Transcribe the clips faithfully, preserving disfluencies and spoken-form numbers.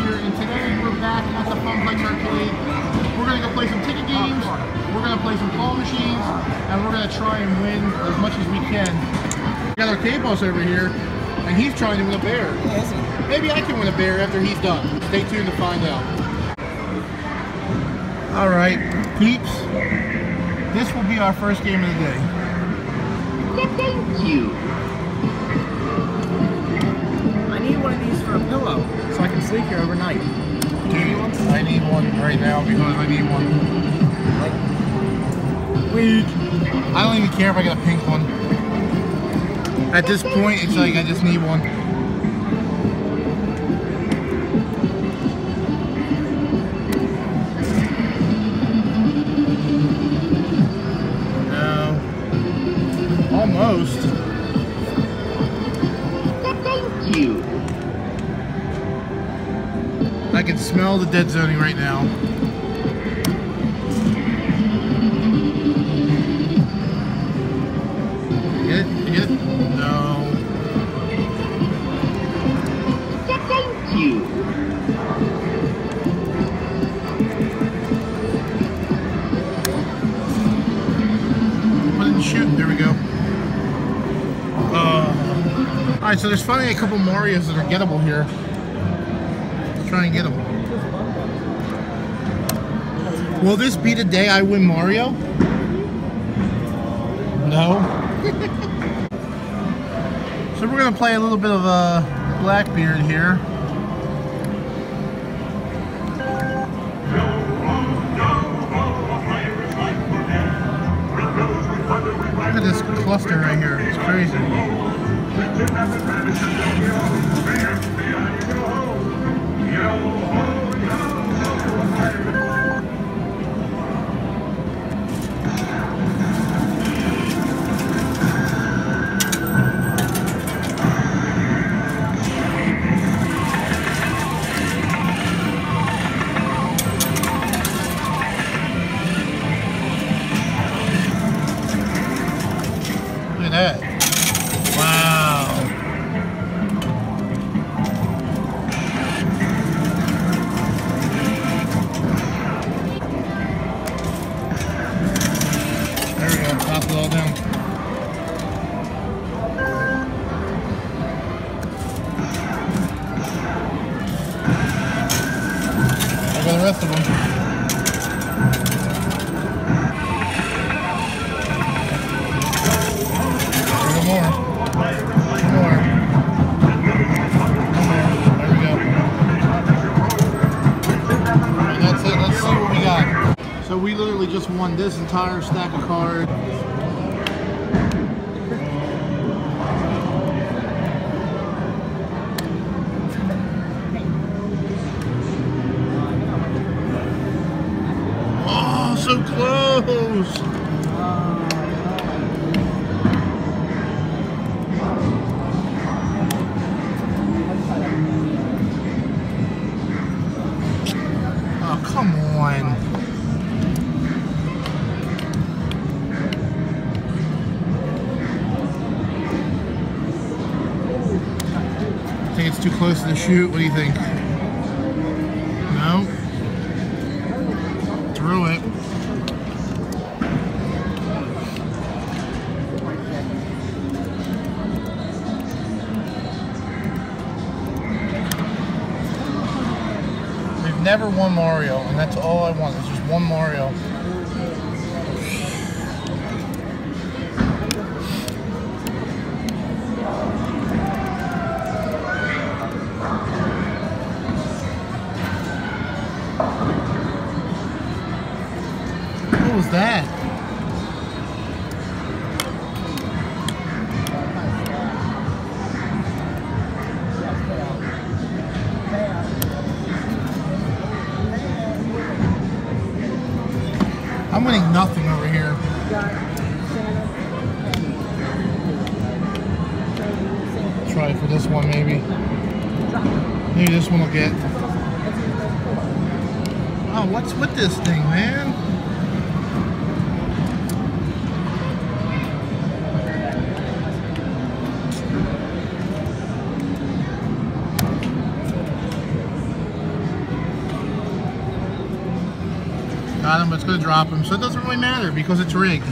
here, and today we're back at the Funplex Arcade. We're going to go play some ticket games, we're going to play some claw machines, and we're going to try and win as much as we can. We got our ClawBoss over here, and he's trying to win a bear. Maybe I can win a bear after he's done. Stay tuned to find out. Alright, peeps, this will be our first game of the day. Thank you. One of these for a pillow, so I can sleep here overnight. Dude, I need one right now because I need one. Like, weak. I don't even care if I get a pink one. At this point, it's like I just need one. No. Almost. Thank you. I can smell the dead zoning right now. You get it? You get it? No. Thank you. Put it in shoot. There we go. Uh, Alright, so there's finally a couple Marios that are gettable here. Try and get him. Will this be the day I win Mario? No. So we're going to play a little bit of uh, Blackbeard here. Look at this cluster right here. It's crazy. Look at that. Just won this entire stack of cards. Oh, so close! Oh, come on. It's too close to the chute. What do you think? No? Threw it. We've never won Mario, and that's all I want. It's just one Mario. What was that? I'm winning nothing over here. Try for this one, maybe. Maybe this one will get. Oh, what's with this thing, man? Got him, but it's going to drop him, so it doesn't really matter because it's rigged.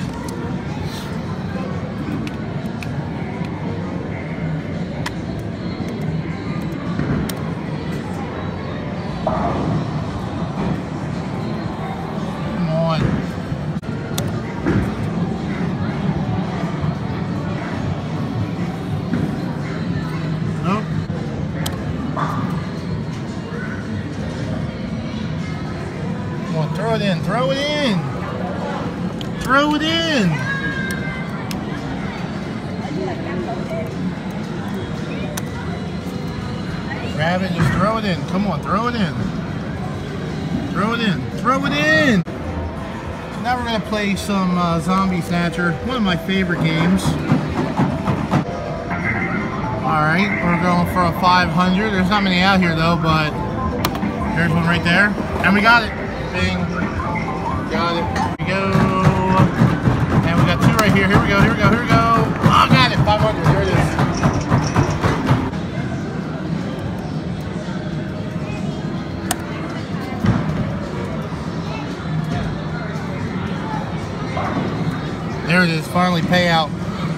Throw it in, throw it in! Throw it in! Grab it, just throw it in. Come on, throw it in. Throw it in, throw it in! So now we're going to play some uh, Zombie Snatcher, one of my favorite games. Alright, we're going for a five hundred. There's not many out here though, but there's one right there. And we got it! Thing. Got it. Here we go. And we got two right here. Here we go. Here we go. Here we go. Oh, got it. five hundred. There it is. There it is. Finally, payout.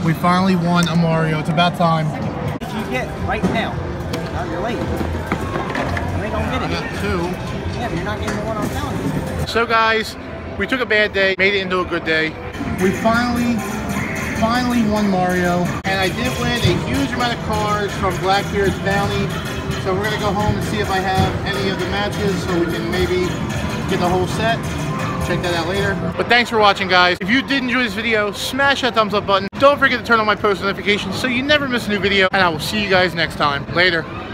We finally won a Mario. It's about time. What did you get right now? Now you're late. They don't get it. I got two. Yeah, but you're not getting the one I'm telling you. So guys, we took a bad day, made it into a good day. We finally, finally won Mario. And I did win a huge amount of cards from Blackbeard's Bounty. So we're gonna go home and see if I have any of the matches so we can maybe get the whole set. Check that out later. But thanks for watching, guys. If you did enjoy this video, smash that thumbs up button. Don't forget to turn on my post notifications so you never miss a new video. And I will see you guys next time. Later.